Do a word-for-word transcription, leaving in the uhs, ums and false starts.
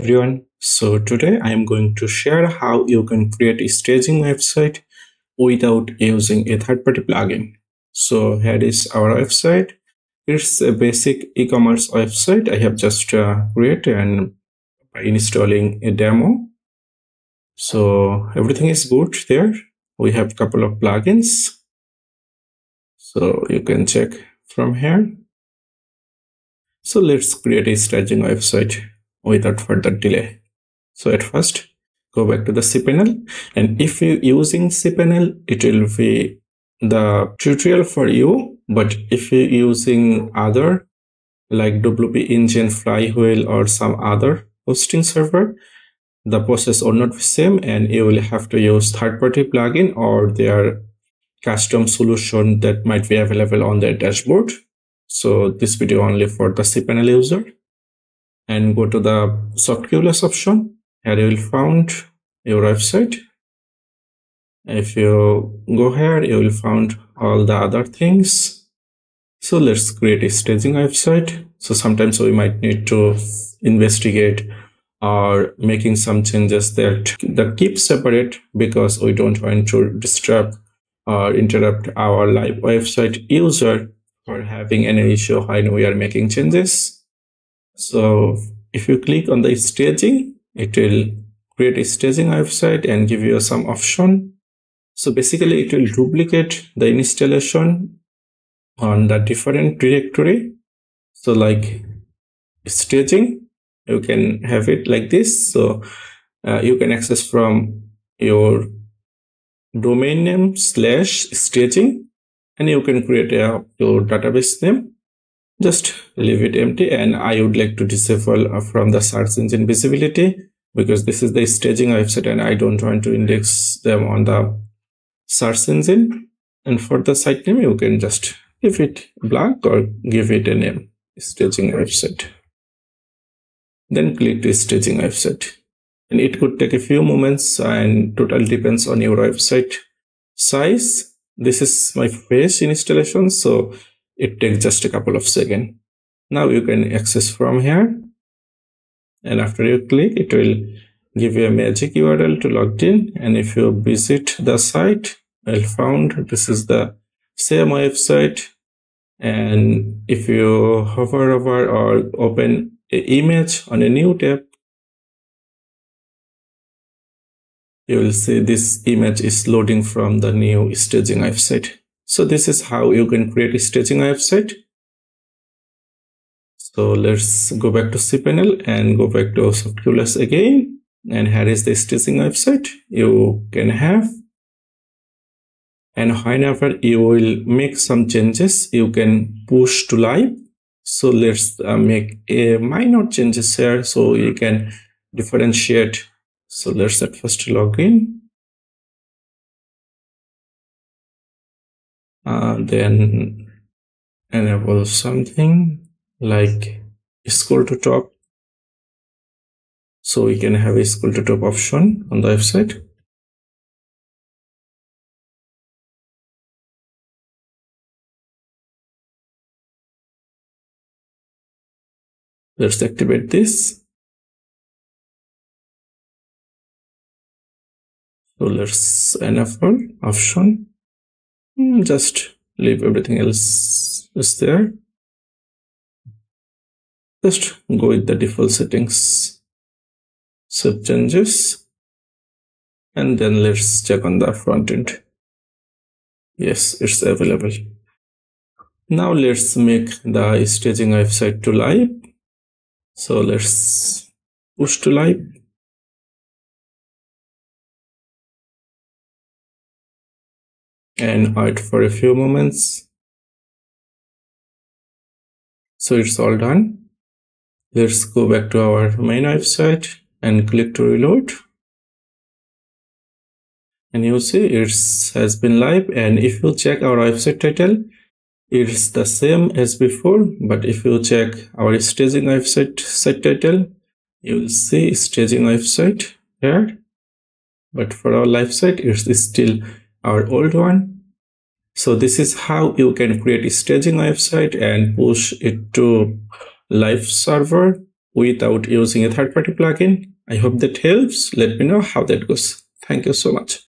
everyone. So today I am going to share how you can create a staging website without using a third-party plugin. So here is our website. It's a basic e-commerce website I have just uh, created and by installing a demo. So everything is good there. We have a couple of plugins, so you can check from here. So let's create a staging website without further delay. So at first, go back to the cPanel, and if you're using cPanel, it will be the tutorial for you. But if you're using other like W P engine, flywheel, or some other hosting server, the process will not be same, and you will have to use third-party plugin or their custom solution that might be available on their dashboard. So this video only for the cPanel user, and go to the Softaculous option. Here you will find your website. If you go here, you will find all the other things. So let's create a staging website. So sometimes we might need to investigate or making some changes that that keep separate, because we don't want to disturb or interrupt our live website user for having any issue when we are making changes. So if you click on the staging, it will create a staging website and give you some option. So basically it will duplicate the installation on the different directory. So like staging, you can have it like this. So uh, you can access from your domain name slash staging, and you can create a, your database name. Just leave it empty, and I would like to disable from the search engine visibility, because this is the staging website and I don't want to index them on the search engine. And for the site name, you can just leave it blank or give it a name, staging website. Then click to staging website, and it could take a few moments and total depends on your website size. This is my fresh installation, so it takes just a couple of seconds. Now you can access from here, and after you click, it will give you a magic U R L to log in. And if you visit the site, I'll found this is the same website. And if you hover over or open an image on a new tab, you will see this image is loading from the new staging website. So this is how you can create a staging website. So let's go back to cPanel and go back to Softaculous again. And here is the staging website you can have. And whenever you will make some changes, you can push to live. So let's uh, make a minor changes here so you can differentiate. So let's at first log in. Uh, then enable something like scroll to top. So we can have a scroll to top option on the website. Let's activate this. So let's enable option. Just leave everything else is there. Just go with the default settings. Save changes. And then let's check on the front end. Yes, it's available. Now let's make the staging website to live. So let's push to live. And wait for a few moments. So it's all done. Let's go back to our main website and click to reload. And you see it has been live. And if you check our website title, it's the same as before, but if you check our staging website site title, you will see staging website here. But for our live site, it's still our old one. So this is how you can create a staging website and push it to live server without using a third-party plugin. I hope that helps. Let me know how that goes. Thank you so much.